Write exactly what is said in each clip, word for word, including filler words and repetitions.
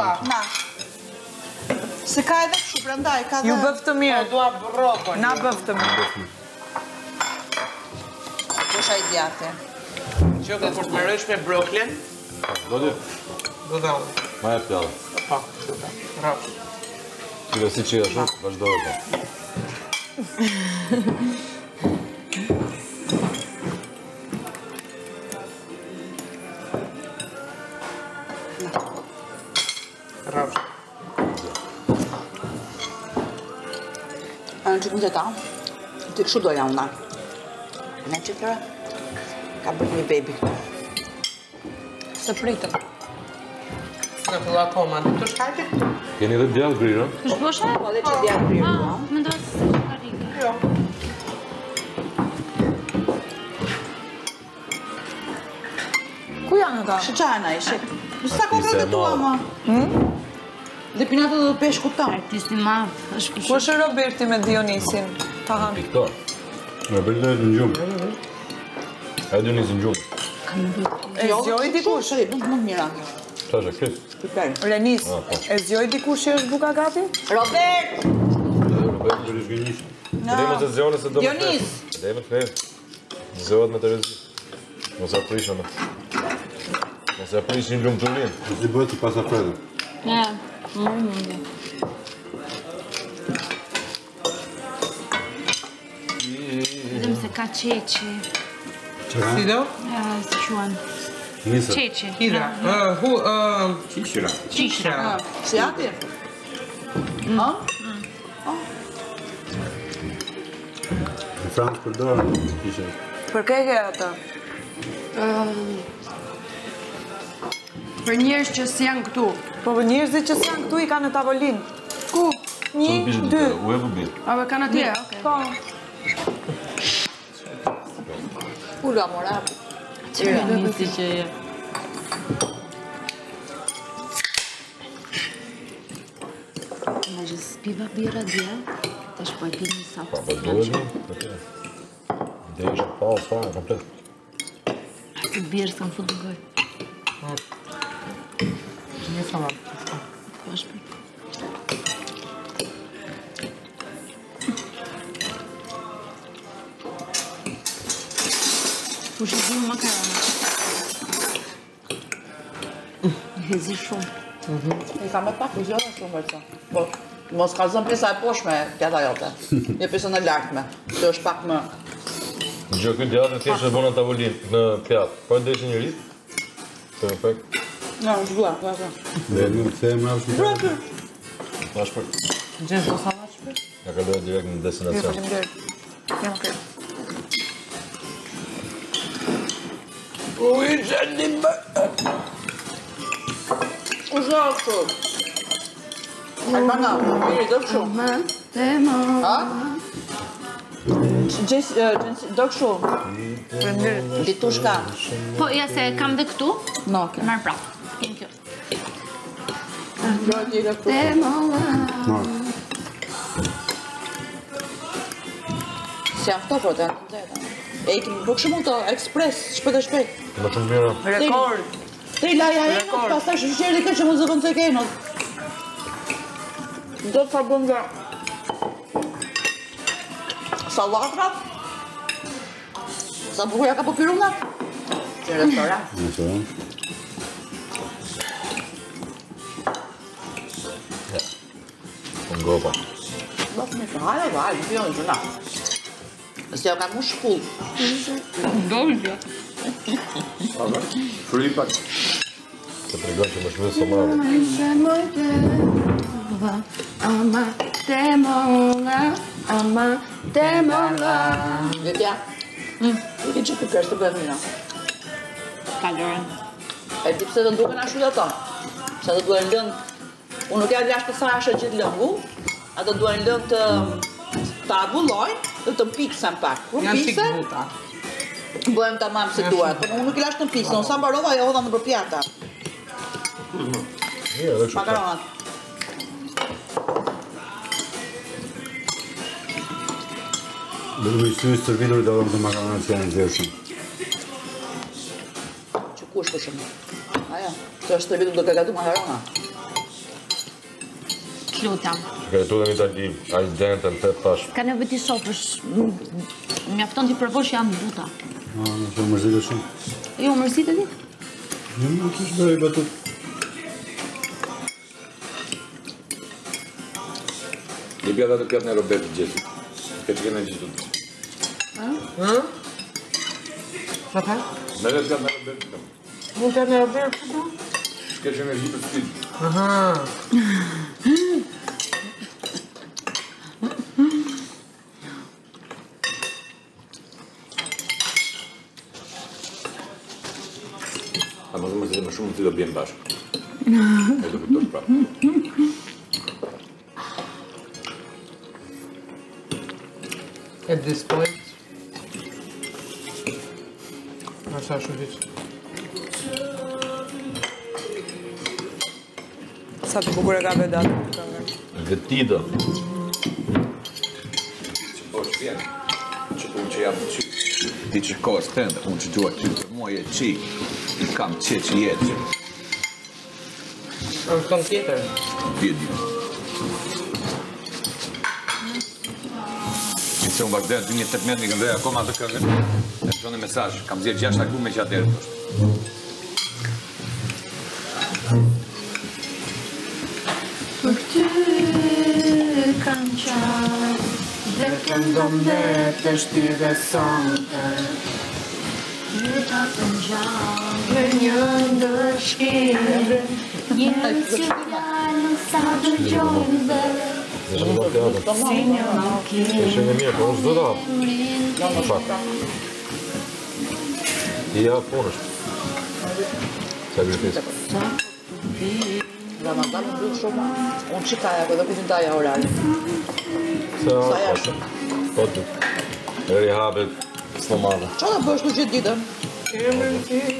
duar. Na. Se ka edhe kështu brenda, e ka dhe. Ju bëft të mirë. Po dua brokoli. Na bëft të mirë. Kosha i djathtë. Që do të përmërësh me brokolin? Do të. Do ta. Ma e pjallë. Pa, do ta. Rap. Ti do si çija shumë, vazhdo e ka. Rap. Në që këtë ta, të këshu doja una. Në që tëra, ka bërë një baby. Së pritëm. Në përla koma, të të shkajtit? Keni dhe djallë grirë? Të shbësha? Po dhe që djallë grirë. Më ndojë së që ka rikë. Jo. Ku janë ta? Shqana ishe. Nësa kodrë dhe tua, ma. Dhe pinata do të peshku ta. Artisti madh, është kushu. Kushe Roberti me Dionisin? Tahan. Piktor. Roberti do e të në gjumë. E Dionisi në gjumë. Kam në bëtë. E zjoj dikush? E nuk mund mira. Qa që, kris? Renis, e zjoj dikush që është buka gati? Robert! Robert në rishë gënjish. Dejme të zjone se do më të të dejme të të zjojt me të rëzit. Nëse aprisha me. Nëse aprisha në gjumë të rinë. Nëse bëjt të pas apredin. Ja. Mërë mundë. Vedem se ka qeqe. Qëra? Si do? Si shuan. Nisë. Qeqe. Hira. Qishra. Qishra. Si ati? A? A? Në Fransë përdojnë në qishra. Për keke ata? Për njerës që si janë këtu. Po për njerëzit që s'janë këtu i ka në tavolin. Ku? Një, dy. U e vëbi. A vë ka në tje, oke. Po. Ula, mora. Qëra, nisi që e. Nga që s'piva bira dje, të shpoj pinë një sapë. Pa, për dojnë, përte. Dhe ishë pa, pa, komplet. Këtë birë s'kam fëtë në gojë. Një salat. U shëzim makarona. Hezi shumë. I ka më të pak uzione shumë vërëta. Po, mos ka zëmë pisa e poshme pjata jote. Një pisa në lartme. Të është pak më... Gjo, këtë djatë e tjeshtë e bonë në tavolin, në pjatë. Po e deshe një rritë? Të në pekë. Nga, në zhula, nga zha. Dhe e nuk të e mra shpër. Mra shpër. Mra shpër. Gjeshtë do sa mra shpër? Nga ka dojë direkt në destinacion. Gjeshtë dojë. Nga më kërë. Ui, që një bërë. U zha të. Alpana, miri, do këshu. Ha? Do këshu. Litushka. Po, jase, kam dhe këtu? No, ke. Marë prafë. Thank you. Si afto, po, të e i këmë bërë shumë të ekspres, shpët e shpët. Më të mërë. Rekord. Te i laja e në, pasaj shqeri këtë që më zëvën të kenot. Do të fa bëm nga... Salatrat. Sa bukuja ka popirunat. Që restorat. Në të rëmë. Ngopa. Bapë me të hajë, hajë, në pjojnë që na. Nëse jo ka mu shkullë. Ndojnë që. Fripak. Të pregojnë që më shmejë së marë. Ama te monga, ama te monga, ama te monga. Gjëtja, i që të kërës të bëjnë mina. Kalorën. E ti pëse të nduke në ashtu dhe tonë. Pëse të duhe në lëndë. Unë nuk e adlash të sashe gjithë lëngu, a do duhen lëngë të agulloj, dhe të mpikësën pak. Unë pise, bëhem të mamë se duhet. Unë nuk i lash të mpikësën, unë sa mbarova e hodha në përpjata. Makaronat. Dhe me ishtu i sërvidur dhe dhëm të makaronat që janë zeshën. Që kushtë të shumë? Aja, që është sërvidur dhe ka gatu makaronat. Lutam. Vetullemi tani aq dentën tetë tash. Ka nevojë ti sofësh. Mjafton ti provosh jam buta. Po, më mërzitesh shumë. Jo, mërziteni? Nuk kish bëj batut. Ne bia datë pjatën e Robertit Gjelit. Këtë kemi gjithë. Ha? Ha? Çfarë? Ne vetë pjatën e Robertit. Mund të na Robertit? Këtë që energi për stil. Aha. Amazon mëse më shumë të do bjem bashkë. E do këtor pra. At this point. Nësa shumë hiqë. Sa të bukur e ka vedat. Gëtido. Që po që vjenë, që unë që jam qy, ti që ka është tëndë, unë që gjua qy, moj e qi, i kam qe që jetë që. Në këton tjetër? Vjedi. Në që unë vazhdojnë, të një tëtë metë një këndreja, koma të këngën, e të shonë e mesajë, kam zirë gjashtë aklu me që atërë të është. Të shti dhe sonte Jeta të njallë një ndërshkirë Jeta që janë sa të gjojnë dhe Si një makinë Eshe në mirë, po është dhëda Shaka Ia punështë Sakrifisë Ramazan në duhet shumë Unë qikaja, këtë dhe këtë ndaja orarë Sa jashtë Potu, rihabit, slomada. Qa da bësh të gjithë ditën? Kërën kërën.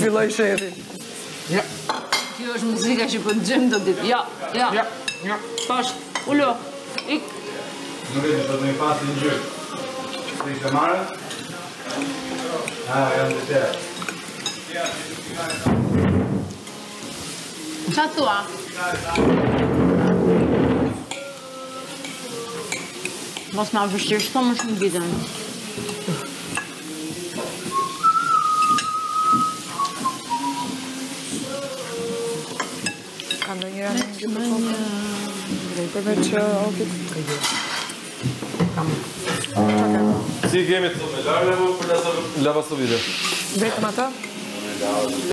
Filoj shëri. Ja. Kjo është muzika që për gjemë të ditë. Ja, ja. Ja, ja. Pash, ullo, ik. Në vetë, do të një pasë një gjë. Të i të marë? A, janë të tërë. Ja, të të të të të. Qa thua? Mos ma vështirë shto më shumë ditën. Kam do njëra në gjithë të kokë? Përveç okit? Kam. Si kemi të me larë e mu për lava sovide? Vetëm ata?